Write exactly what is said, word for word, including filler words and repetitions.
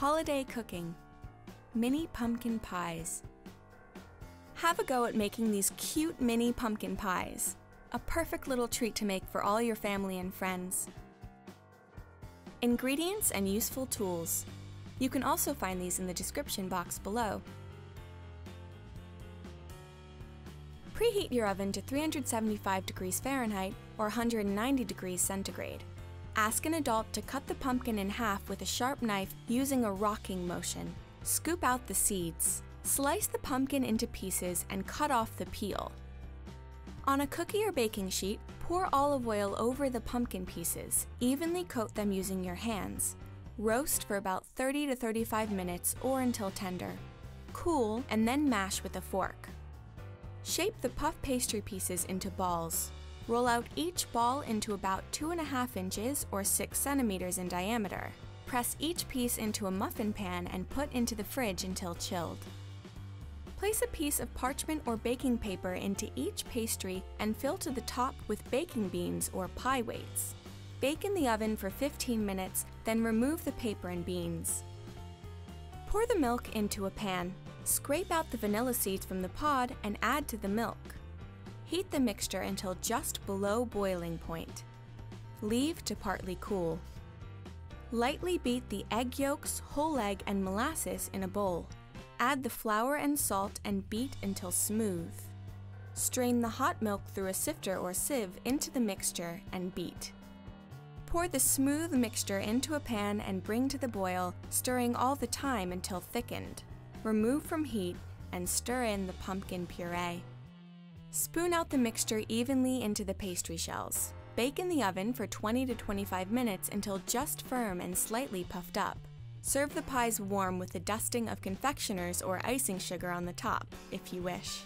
Holiday cooking. Mini pumpkin pies. Have a go at making these cute mini pumpkin pies. A perfect little treat to make for all your family and friends. Ingredients and useful tools. You can also find these in the description box below. Preheat your oven to three hundred seventy-five degrees Fahrenheit or one hundred ninety degrees centigrade. Ask an adult to cut the pumpkin in half with a sharp knife using a rocking motion. Scoop out the seeds. Slice the pumpkin into pieces and cut off the peel. On a cookie or baking sheet, pour olive oil over the pumpkin pieces. Evenly coat them using your hands. Roast for about thirty to thirty-five minutes or until tender. Cool and then mash with a fork. Shape the puff pastry pieces into balls. Roll out each ball into about two point five inches or six centimeters in diameter. Press each piece into a muffin pan and put into the fridge until chilled. Place a piece of parchment or baking paper into each pastry and fill to the top with baking beans or pie weights. Bake in the oven for fifteen minutes, then remove the paper and beans. Pour the milk into a pan. Scrape out the vanilla seeds from the pod and add to the milk. Heat the mixture until just below boiling point. Leave to partly cool. Lightly beat the egg yolks, whole egg, and molasses in a bowl. Add the flour and salt and beat until smooth. Strain the hot milk through a sifter or sieve into the mixture and beat. Pour the smooth mixture into a pan and bring to the boil, stirring all the time until thickened. Remove from heat and stir in the pumpkin puree. Spoon out the mixture evenly into the pastry shells. Bake in the oven for twenty to twenty-five minutes until just firm and slightly puffed up. Serve the pies warm with a dusting of confectioner's or icing sugar on the top, if you wish.